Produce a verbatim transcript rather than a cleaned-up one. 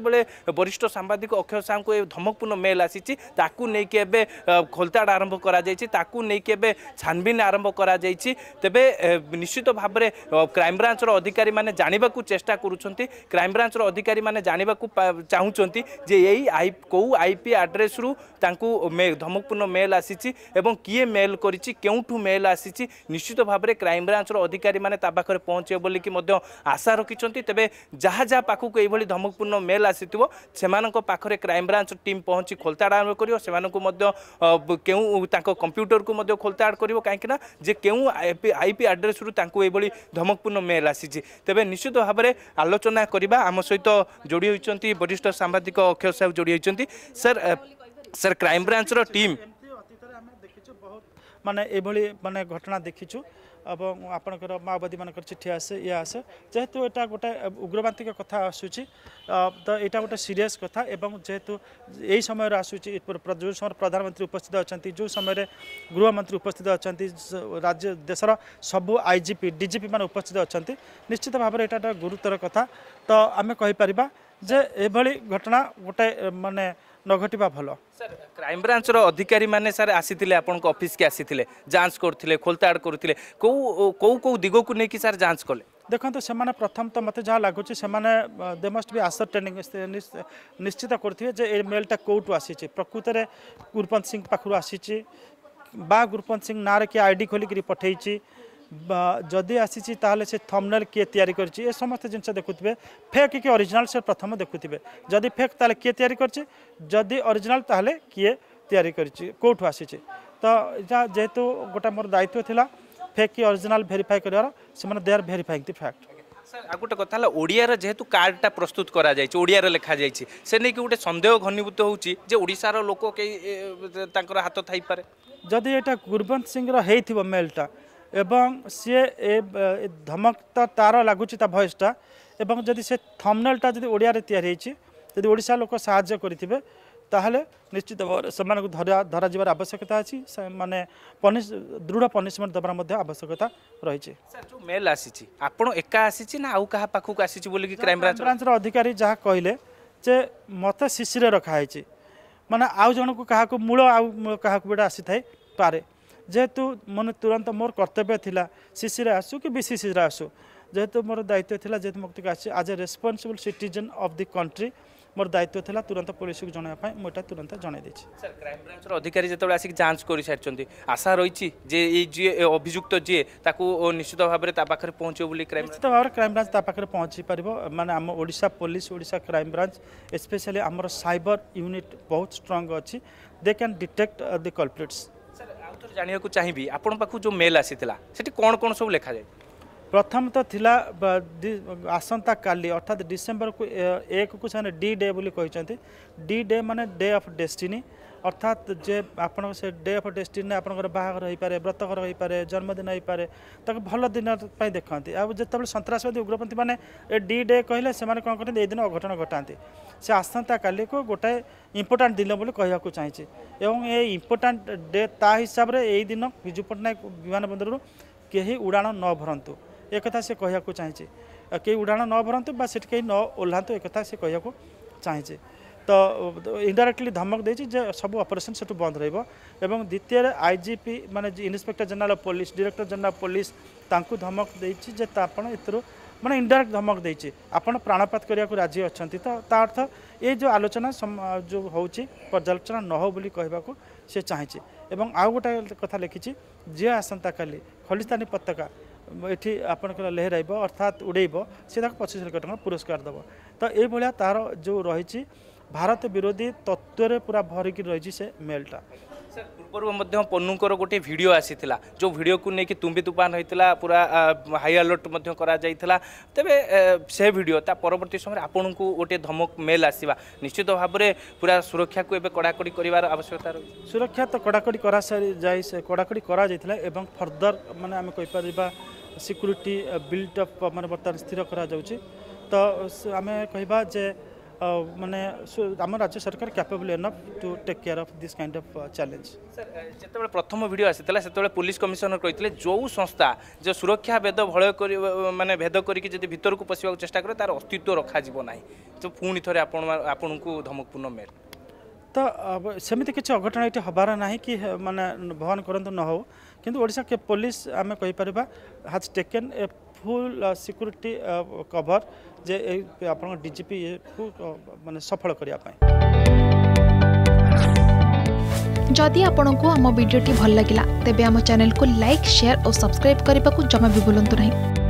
बेले वरिष्ठ सांबादिक अक्षय साहू को धमकपूर्ण मेल आसी एवं खोलताड़ आरंभ कर छानबीन आरंभ कर तेबे निश्चित भाव में क्राइमब्रांचर अधिकारी माने जानवा चेष्टा करुँच क्राइमब्रांचर अधिकारी माने जानवा चाहूँच जे यही आई कौ आईपी आड्रेस रु धमकपूर्ण मेल आसी किए मेल करोठू मेल आसी निश्चित भाव में क्राइमब्रांचर अधिकारी माने पाखे पहुँचे बोलिकी आशा रखिंट तेज जहाँ जहाँ पाखक ये धमकपूर्ण मेल आसीथिबो सेमानक पाखरे क्राइम ब्रांच टीम पहुंची खोलताड़ आरंभ करियो सेमानक मध्य केउ तांको कंप्यूटर को मध्य खोलताड़ करियो काहेकि ना जे केउ आईपी एड्रेस रु तांको एबोली धमकपूर्ण मेल आसीछि तबे निश्चित भाबरे आलोचना करिबा आम सहित जोड़ी होइचंती वरिष्ठ सांबादिक अक्षय साहू जोड़ी होइचंती सर सर क्राइम ब्रांच रो टीम अतीत हम देखिछु बहुत माने एबोली माने घटना देखिछु एवं आपणकर माओवादी मान चिठी आसे ये आसे जेहेतु यहाँ गोटे उग्रवादी कथा आसूची तो यहाँ गोटे सीरीयस कथा एवं जेहेतु यही समय आसूची जो समय प्रधानमंत्री उपस्थित अच्छा जो समय गृहमंत्री उपस्थित अच्छा राज्य देशर सबू आईजीपी डीजीपी मान उपस्थित अच्छा निश्चित भाव में यहाँ गुरुतर कथा तो आम कहीपर जे एभली घटना गोटे मानने न घटिबा भलो सर क्राइम ब्रांच रो अधिकारी माने सर आसीथिले आपन को ऑफिस के आसीथिले जांच करथिले खोलताड़ करथिले को को को दिगो को नै कि सर जांच कले देखंतु से माने प्रथम तो मते जा लागुची से माने दे मस्ट बी आसर ट्रेनिंग निश्चित करथिवे जे ए मेलटा कोटु आसीची प्रकृत रे गुरपंत सिंह पाखरु आसीची बा गुरपंत सिंह नारे के आईडी खोली करी पठेईची जदि आसी ताले से थंबनेल किए तैयारी करछि ए समस्त जिनस देखुथिबे फेक कि ओरिजिनल से प्रथम देखुथिबे जदि फेक ताले किए तैयारी करछि जदि ओरिजिनल ताले किए तैयारी करछि कोठु आसी छै तो या जेहेतु गोटा मोर दायित्व थिला फेक कि ओरिजिनल वेरीफाई करर से माने they are verifying the fact sir आ गोटे कथा ओडिया जेहेतु कार्डटा प्रस्तुत करा जाय छै ओडिया रे लिखा जाय छै से नै कि गोटे संदेह घनीभूत होउछि जे ओडिसा रो लोक के तांकर हात थाई पारे जदि एटा गुरवंत सिंह रो हेइथिबो मेलटा एवं सी धमकता तार लगुच भयसटा एवं जदि से थंबनेलटा जदि ओडिया तैयारी जदि ओडिसा लोक साहाय्य करेंगे ताहले निश्चित भाव से धरा धरा जीवार आवश्यकता अच्छी से माने पनिश दृढ़ पनिशमेंट दबार मध्य आवश्यकता रही जो मेल आसी आपन एका आसी ना आउ क्या पाखक आसी क्राइम ब्रांच अधिकारी जहाँ कहले जे मत शिशिरे रखाई माने आउ जन को क्या मूल आउ क्या गोटे आसी थाई पारे जेहेतु मैंने तुरंत मोर कर्तव्य थिला सीसी आसू कि बी सीसी आसू जेहेतु मोर दायित्व थिला जेहेतु मुझे आस as a responsible citizen of the country मोर दायित्व थिला तुरंत पुलिस को जनवाई मुझे तुरंत जन सर क्राइम ब्रांच अधिकारी जो आसिक जांच कर सारी आशा रही जी अभियुक्त जी ताकू निश्चित भाव में पहुँचे निश्चित भाव में क्राइम ब्रांच पाखे पहुँची पार मैंने आम Odisha police Odisha crime branch specially आमर साइबर यूनिट बहुत स्ट्रांग अच्छी they can detect the culprits जानिया को चाहिए आपण पाखु जो मेल आसी थिला सेठी कोन कोन सब लेखा जाय प्रथम तो थिला आसंता काली अर्थात डिसेंबर को एक को साने डी डे बोली कहचंती डी डे माने डे ऑफ डेस्टिनी अर्थात जे आपण से डे ऑफ डेस्टिनी आपण बाहागर होई पारे व्रतघर होई पारे जन्मदिन होई पारे ताके भल दिन पई देखंती आ जतबे संतरासवादी उग्रपंथी माने ए डी डे कहले से माने कोन करते ए दिन अघटन घटांती से आसंता काली को गोटे इम्पोर्टाट दिन बोली कहवाक चाहिए एवं ये इम्पोर्टाट डे ता हिसाब से यही दिन बिजू पट्टनायक विमान बंदर कहीं उड़ाण न भरतु एक से कहवाक चाहिए कहीं उड़ाण न भरतु बा सेठ कहीं न ओह्लातु एक से कहवाक चाहिए तो इनडायरेक्टली धमक दे सब ऑपरेशन से बंद रहा द्वितीय आईजीपी माने inspector general police director general police तांकू धमक देजे आपतर माने इनडायरेक्ट धमक देछि आपण प्राणपात करिया को राजी अच्छा तो अर्थ ये जो आलोचना जो होची पर्यालोचना न हो बोली कहबा को से चाहिए एवं आउ गोटे कथा लिखी जे आसंता काली खलिस्तानी पताका ये आपंकर लहराइब अर्थात उड़ेब सी पच्चीस लाख टका पुरस्कार देव तो ये तार जो रही भारत विरोधी तत्व पूरा भरिकी रही से मेलटा सर पूर्व पन्नूर गोटे वीडियो आसी थिला जो वीडियो को लेकिन तुम्बी तुफान होता पूरा हाई अलर्ट तेरे से वीडियो ता परवर्ती समय आपण को गोटे धमक मेल आसवा निश्चित भाव में पूरा सुरक्षा को कड़ाकड़ी करार आवश्यकता रही सुरक्षा तो कड़ाकड़ी करा कड़ाकड़ी करा एवं फर्दर माने आम कहीपर सिक्यूरीटी बिल्डअप माने बर्तमान स्थिर कर तो आम कह Uh, माने सो आम राज्य सरकार capable enough to take care of this kind of challenge. Sir जब प्रथम वीडियो आसीला से पुलिस कमिशनर कहते जो संस्था जो सुरक्षा भेद भय कर माने भेद करके भीतर को पशिया चेष्टा करे तार अस्तित्व रखा जीव ना तो पुणी थे आपण को धमकपूर्ण मेल तो सेमती किसी अघटन ये हबार ना कि माने भगवान करूँ न हो कि ओडिशा के पुलिस आम कहीपर has taken a full security cover जे आपण डीजीपी को माने सफल करिया पाए। जदि आपण को आम वीडियो भल लगिला तेबे आम चैनल को लाइक शेयर और सब्सक्राइब करने को जमा भी भूलंतु नहीं।